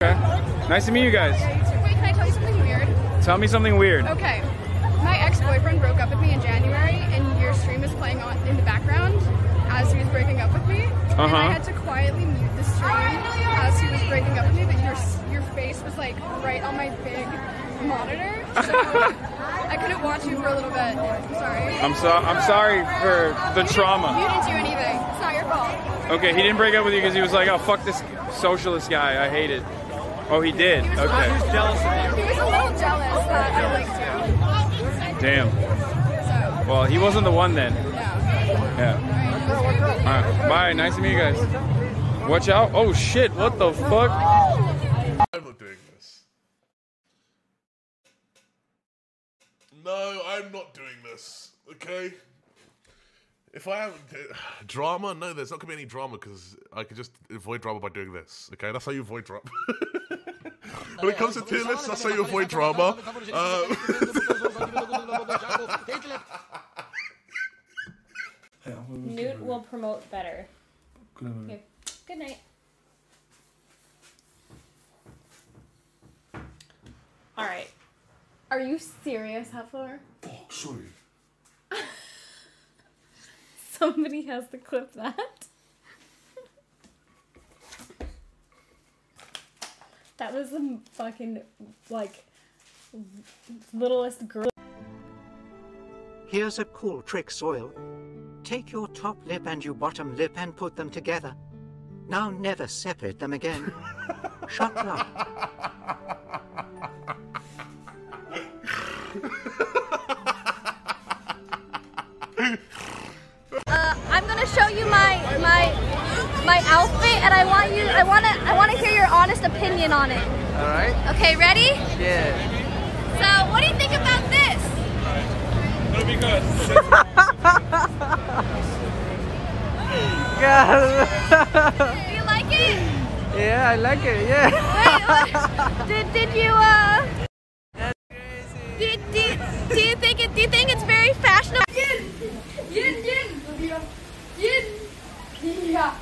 Okay. Nice to meet you guys. Wait, can I tell you something weird? Tell me something weird. Okay. My ex-boyfriend broke up with me in January, and your stream is playing on in the background as he was breaking up with me. And I had to quietly mute the stream as he was breaking up with me, but your face was like right on my big monitor, so I couldn't watch you for a little bit. I'm sorry. I'm sorry for the trauma. You didn't do anything. It's not your fault. Okay, he didn't break up with you because he was like, oh, fuck this socialist guy. I hate it. Oh, he did? He was okay. He was jealous of you. He was a little jealous that I liked you. Damn. So. Well, he wasn't the one then. No. Yeah. Alright, bye. Nice to meet you guys. Watch out. Oh, shit. What the fuck? I'm not doing this. No, I'm not doing this. Okay? If I haven't... Drama? No, there's not going to be any drama because I could just avoid drama by doing this. Okay? That's how you avoid drama. When it comes to tier lists, that's how you avoid drama. Newt will promote better. Okay. Good night. Alright. Are you serious, Hafthor? Oh, sorry. Somebody has to clip that. That was the fucking, like, littlest girl. Here's a cool trick, Zoil. Take your top lip and your bottom lip and put them together. Now never separate them again. Shut up. I'm gonna show you my outfit, and I wanna hear your honest opinion on it. All right. Okay, ready? Yeah. So, what do you think about this? It'll be good. Do you like it? Yeah, I like it. Yeah. Wait, did you? That's crazy. Do you think it's very fashionable? Yeah. Yeah.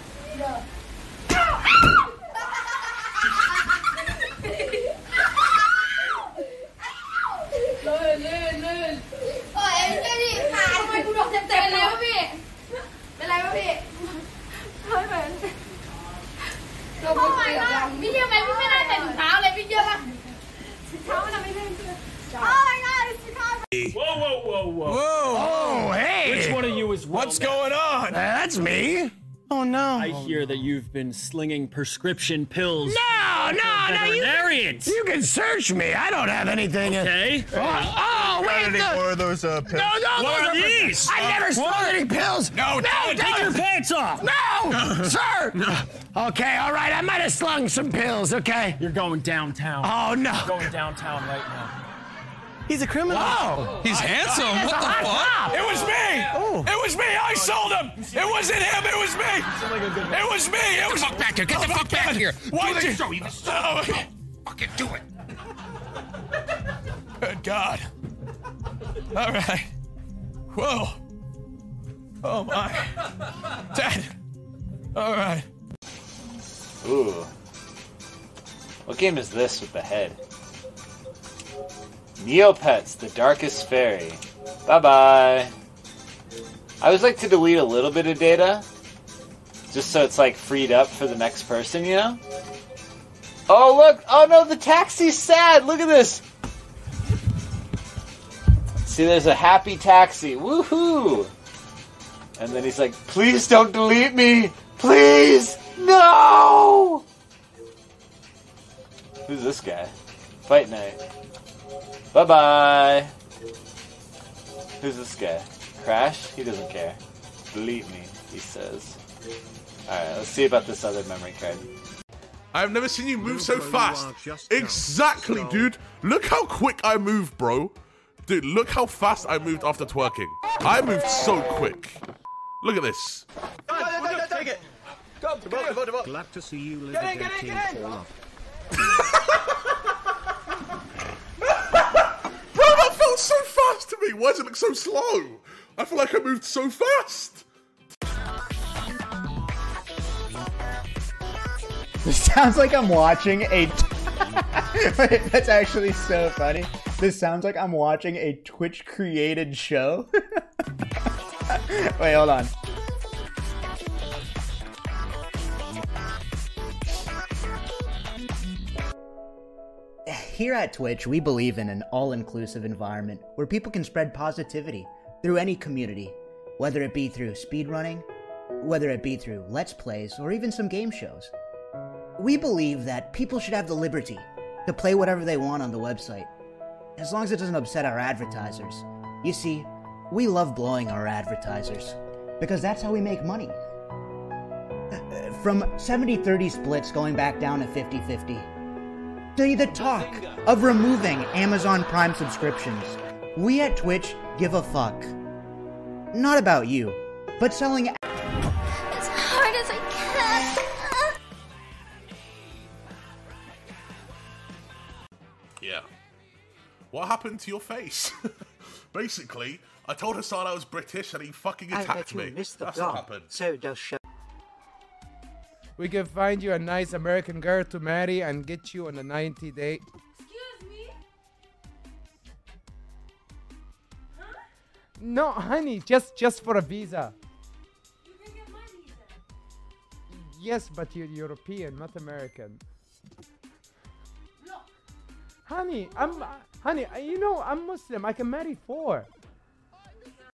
Whoa, whoa, whoa, whoa. Oh, hey. Which one of you is what's going on? That's me. Oh no! I hear that you've been slinging prescription pills. No, no, no! You can search me. I don't have anything. Okay. Oh, wait! What are those pills? No, no, what are these? I never smelled any pills. No, no! Take your pants off! No, sir. No. Okay, all right. I might have slung some pills. Okay. You're going downtown. Oh no! You're going downtown right now. He's a criminal. Wow. He's handsome. What the fuck? It was me. Oh. It was me. I sold him. It wasn't him. It was me. It was me. It was. Get the fuck back here. Get the fuck back here. Why did you show me this? Fucking do it. Good God. All right. Whoa. Oh my. Dad. All right. Ooh. What game is this with the head? Neopets, the darkest fairy. Bye-bye. I always like to delete a little bit of data, just so it's, like, freed up for the next person, you know? Oh, look! Oh, no, the taxi's sad! Look at this! See, there's a happy taxi. Woohoo! And then he's like, please don't delete me! Please! No! Who's this guy? Fight Night. Bye-bye. Who's this guy? Crash? He doesn't care. Delete me, he says. Alright, let's see about this other memory card. I've never seen you move so fast. Exactly, dude. Look how quick I move, bro. Dude, look how fast I moved after twerking. I moved so quick. Look at this. Take it. Come, glad to see you. Get in. So fast to me. Why does it look so slow? I feel like I moved so fast. This sounds like I'm watching a... Wait, that's actually so funny. This sounds like I'm watching a Twitch-created show. Wait, hold on. Here at Twitch, we believe in an all-inclusive environment where people can spread positivity through any community, whether it be through speedrunning, whether it be through Let's Plays, or even some game shows. We believe that people should have the liberty to play whatever they want on the website, as long as it doesn't upset our advertisers. You see, we love blowing our advertisers, because that's how we make money. From 70-30 splits going back down to 50-50, to the talk of removing Amazon Prime subscriptions, we at Twitch give a fuck. Not about you, but selling ads as hard as I can. Yeah. What happened to your face? Basically, I told Hasan I was British and he fucking attacked me. That's what happened. So does show. We can find you a nice American girl to marry and get you on a 90 date. Excuse me? Huh? No, honey, just for a visa. You can get my visa. Yes, but you're European, not American. Honey, I'm Muslim. I can marry four.